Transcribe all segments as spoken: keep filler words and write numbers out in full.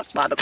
hot bottom.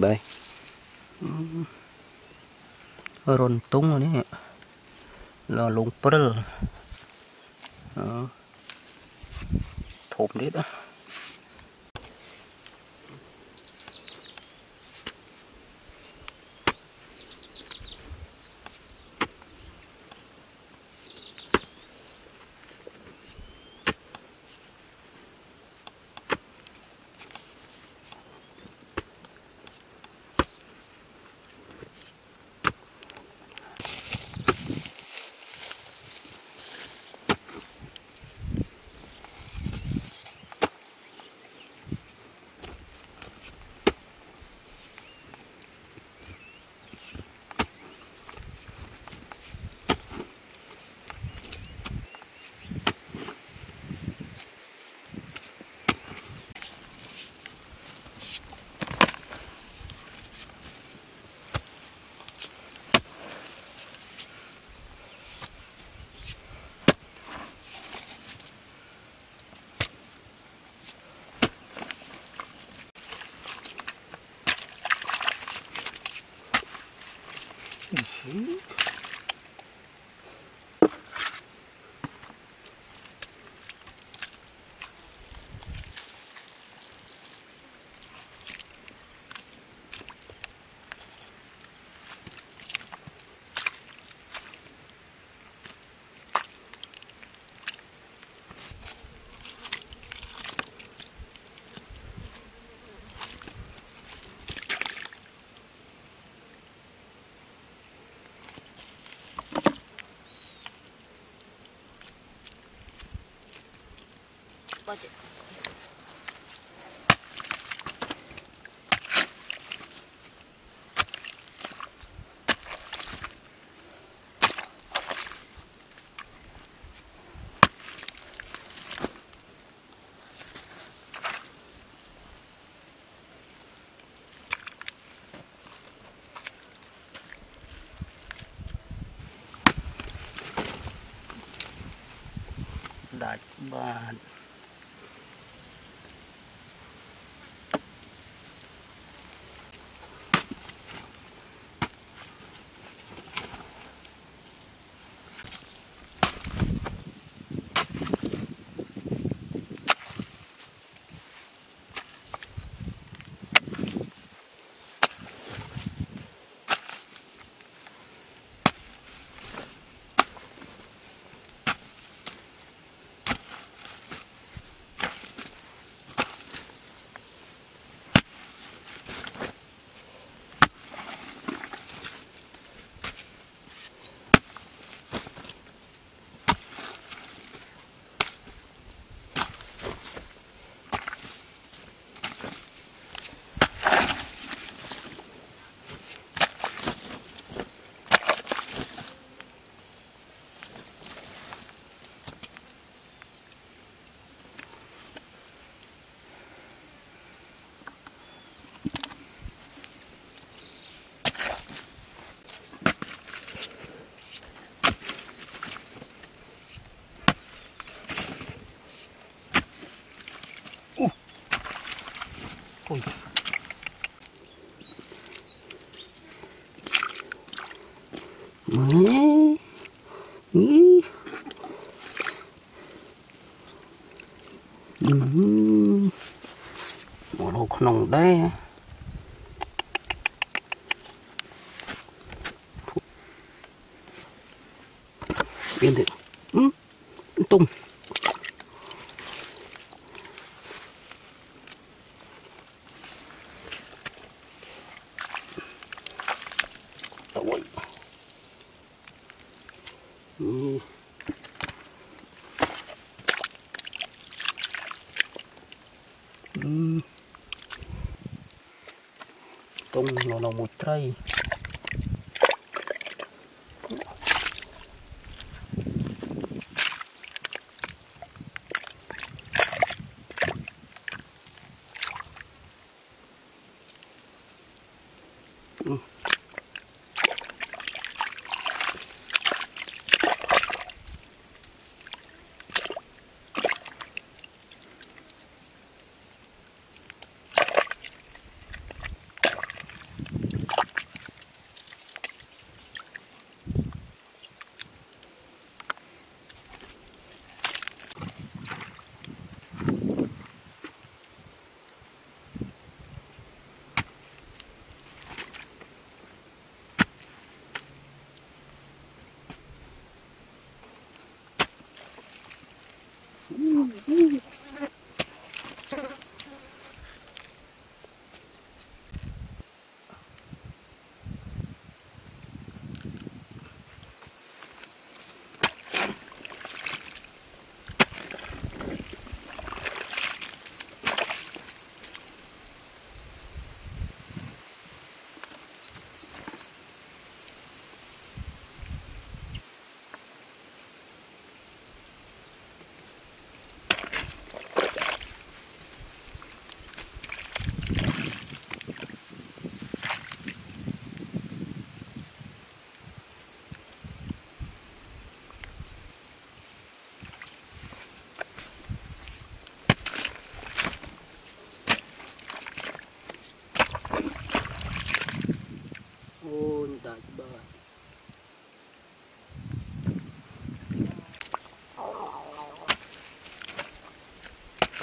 Đây rồn tung rồi đấy, là lùng prel thộp đấy đó. Budget. That bad. Ui. Nồng đây bên thì ừ, tung tung nó là một cây ừ.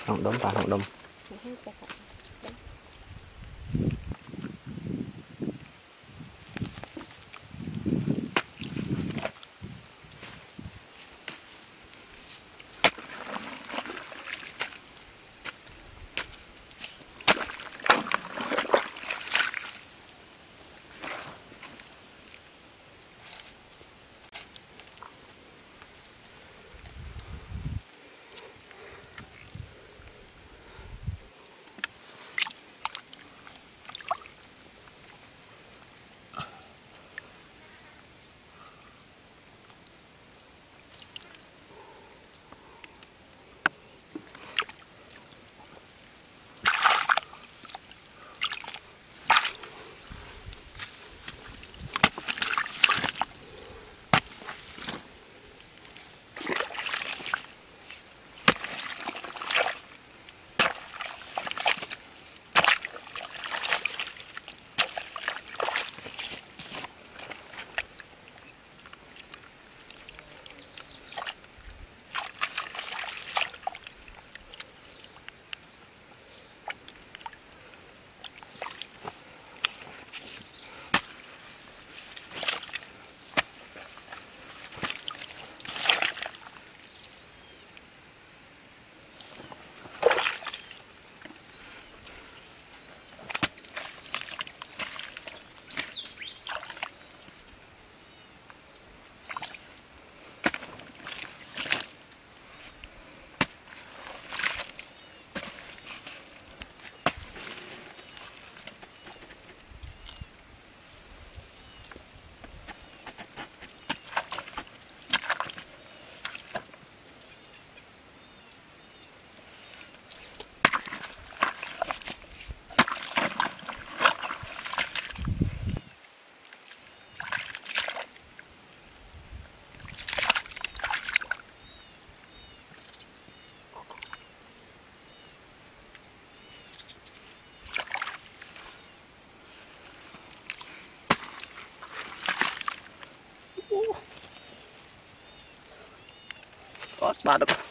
Không đúng ta không đúng. hot bottom.